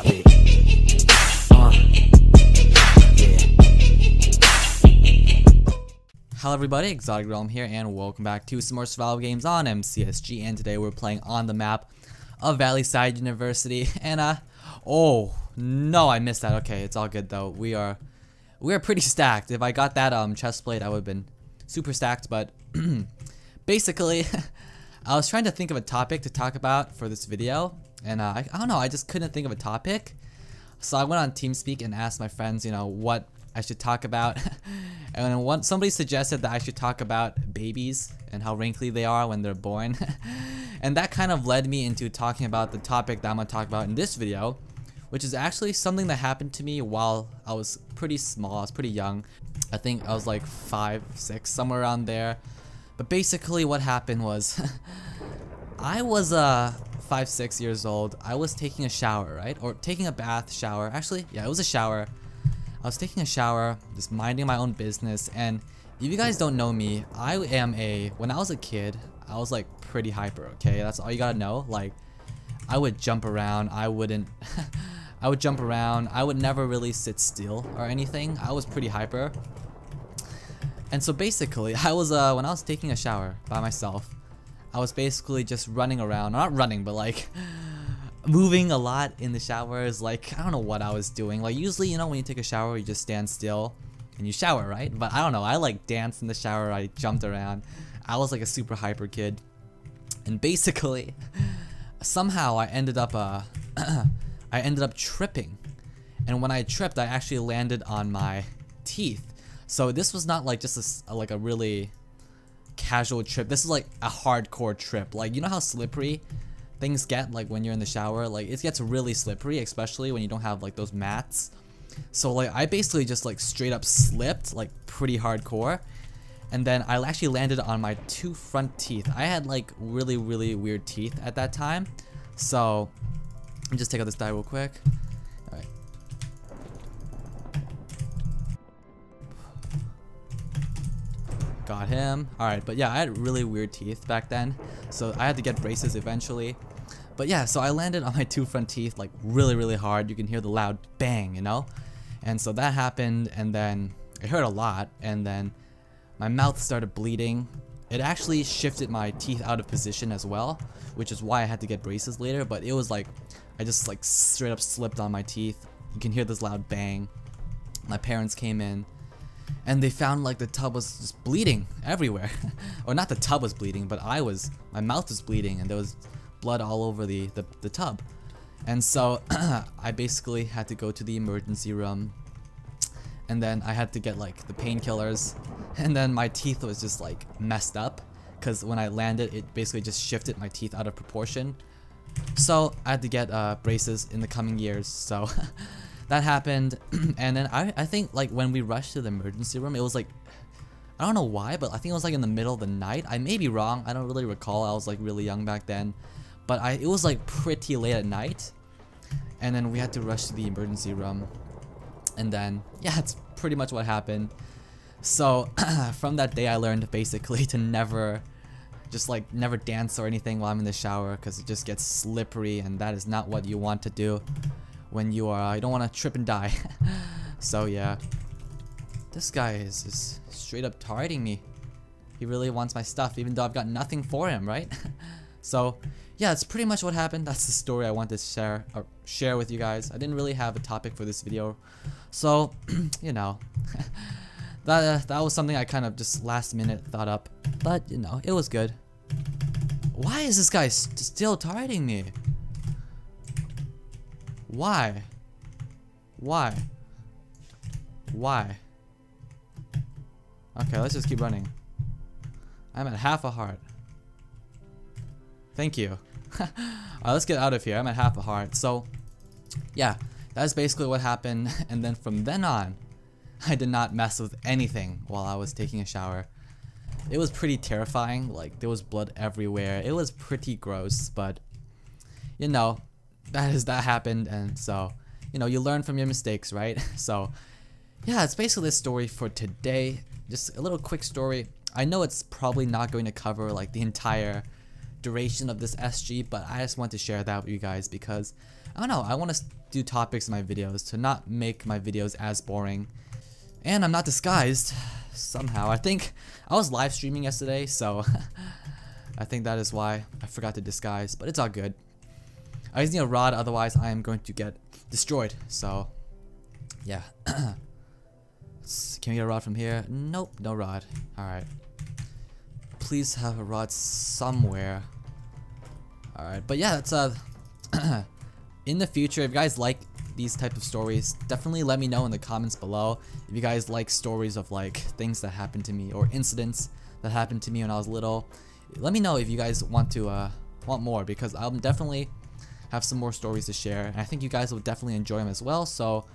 about, bitch. Hello everybody, Exotic Realm here, and welcome back to some more survival games on MCSG, and today we're playing on the map of Valleyside University, and oh, no, I missed that. Okay, it's all good though. We are pretty stacked. If I got that chest plate, I would have been super stacked, but basically, I was trying to think of a topic to talk about for this video, and I don't know, I just couldn't think of a topic, so I went on TeamSpeak and asked my friends, you know, what I should talk about. And one, somebody suggested that I should talk about babies and how wrinkly they are when they're born. And that kind of led me into talking about the topic that I'm going to talk about in this video, which is actually something that happened to me while I was pretty small. I was pretty young. I think I was like 5, 6, somewhere around there. But basically what happened was I was 5, 6 years old. I was taking a shower, right? Or taking a bath, shower. Actually, yeah, it was a shower. I was taking a shower, just minding my own business, and if you guys don't know me, when I was a kid, I was like pretty hyper, okay? That's all you gotta know. Like, I would jump around, I would jump around, I would never really sit still or anything. I was pretty hyper. And so basically, I was, when I was taking a shower by myself, I was basically just running around, not running, but like, moving a lot in the showers. Like, I don't know what I was doing. Like, usually, you know, when you take a shower, you just stand still and you shower, right? But I don't know, I like danced in the shower, I jumped around. I was like a super hyper kid. And basically, somehow I ended up I ended up tripping. And when I tripped, I actually landed on my teeth. So this was not like just a, like a really casual trip. This is like a hardcore trip. Like, you know how slippery things get, like, when you're in the shower? Like, it gets really slippery, especially when you don't have like those mats. So like, I basically just like straight up slipped, like pretty hardcore, and then I actually landed on my 2 front teeth. I had like really weird teeth at that time. So let me just take out this dye real quick. All right. Got him. All right, but yeah, I had really weird teeth back then, so I had to get braces eventually. But yeah, so I landed on my 2 front teeth like really hard. You can hear the loud bang, you know? And so that happened, and then it hurt a lot, and then my mouth started bleeding. It actually shifted my teeth out of position as well, which is why I had to get braces later. But it was like, I just like straight up slipped on my teeth. You can hear this loud bang. My parents came in, and they found like the tub was just bleeding everywhere. Or not the tub was bleeding, but my mouth was bleeding, and there was blood all over the tub. And so I basically had to go to the emergency room, and then I had to get like the painkillers, and then my teeth was just like messed up, because when I landed, it basically just shifted my teeth out of proportion. So I had to get braces in the coming years, so that happened. And then I think like when we rushed to the emergency room, it was like, I don't know why, but I think it was like in the middle of the night. I may be wrong, I don't really recall, I was like really young back then. But it was like pretty late at night, and then we had to rush to the emergency room. And then yeah, that's pretty much what happened. So from that day, I learned basically to never dance or anything while I'm in the shower, because it just gets slippery, and that is not what you want to do when you are, you don't want to trip and die. So yeah, this guy is straight up targeting me. He really wants my stuff, even though I've got nothing for him, right? So yeah, that's pretty much what happened. That's the story I want to share with you guys. I didn't really have a topic for this video, so you know, that was something I kind of just last minute thought up, but you know, it was good. Why is this guy still targeting me? Why? Okay, let's just keep running. I'm at half a heart. Thank you. Alright, let's get out of here. I'm at half a heart. So yeah, that's basically what happened. And then from then on, I did not mess with anything while I was taking a shower. It was pretty terrifying. Like, there was blood everywhere. It was pretty gross, but you know, that happened, and so you know, you learn from your mistakes, right? So yeah, it's basically this story for today. Just a little quick story. I know it's probably not going to cover like the entire duration of this SG, but I just want to share that with you guys because I don't know, I want to do topics in my videos to not make my videos as boring. And I'm not disguised somehow. I think I was live streaming yesterday, so I think that is why I forgot to disguise, but it's all good. I just need a rod, otherwise I am going to get destroyed, so yeah. Can we get a rod from here? Nope, no rod. Alright. Please have a rod somewhere. Alright, but yeah, that's in the future, if you guys like these types of stories, definitely let me know in the comments below. If you guys like stories of like things that happened to me or incidents that happened to me when I was little, let me know if you guys want to want more, because I'll definitely have some more stories to share, and I think you guys will definitely enjoy them as well. So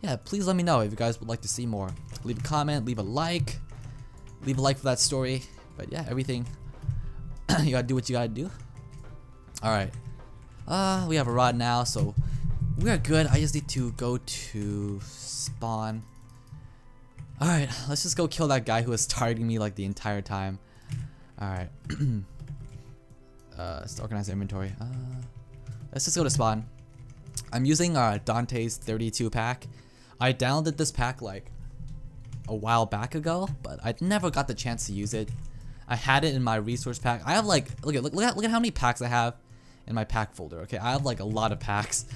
yeah, please let me know if you guys would like to see more. Leave a comment, leave a like for that story. But yeah, everything you gotta do what you gotta do. Alright, we have a rod now, so we are good. I just need to go to spawn. Alright, let's just go kill that guy who was targeting me like the entire time. Alright. Let's organize the inventory. Let's just go to spawn. I'm using Dante's 32 pack. I downloaded this pack like a while back ago, but I never got the chance to use it. I had it in my resource pack. I have like, look at how many packs I have in my pack folder. Okay, I have like a lot of packs.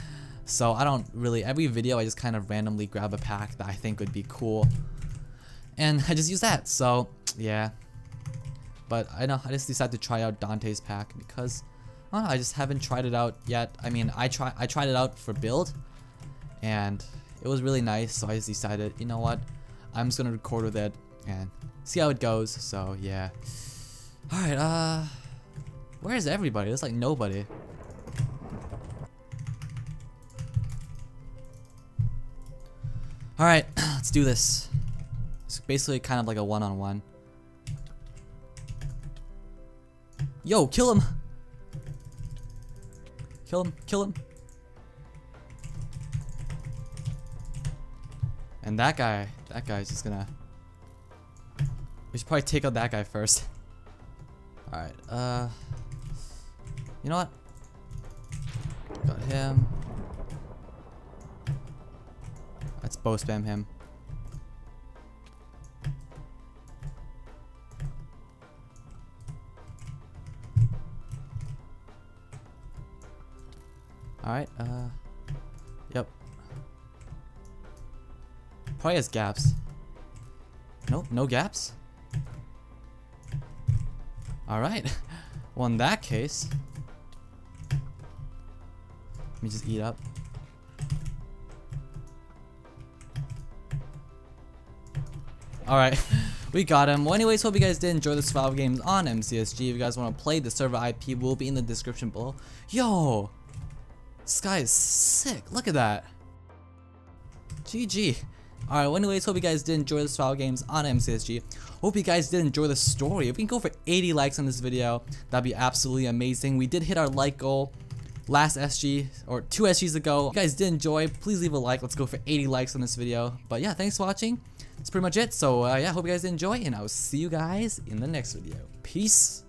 So I don't really, every video I just kind of randomly grab a pack that I think would be cool, and I just use that. So yeah, but I know, I just decided to try out Dante's pack because I just haven't tried it out yet. I mean, I tried it out for build, and it was really nice, so I just decided, you know what, I'm just gonna record with it and see how it goes. So yeah. Alright, where is everybody? There's like nobody. Alright, let's do this. It's basically kind of like a one-on-one. Yo, kill him! Kill him, kill him. And that guy's just gonna... We should probably take out that guy first. Alright, you know what? Got him. Let's bow spam him. Alright, yep. Probably has gaps. Nope, no gaps. Alright. Well, in that case, let me just eat up. Alright, we got him. Well, anyways, hope you guys did enjoy the survival games on MCSG. If you guys want to play, the server IP will be in the description below. Yo! This guy is sick. Look at that. GG. Alright, well, anyways, hope you guys did enjoy the survival games on MCSG. Hope you guys did enjoy the story. If we can go for 80 likes on this video, that'd be absolutely amazing. We did hit our like goal last SG, or 2 SGs ago. If you guys did enjoy, please leave a like. Let's go for 80 likes on this video. But yeah, thanks for watching. That's pretty much it. So yeah, hope you guys did enjoy, and I will see you guys in the next video. Peace.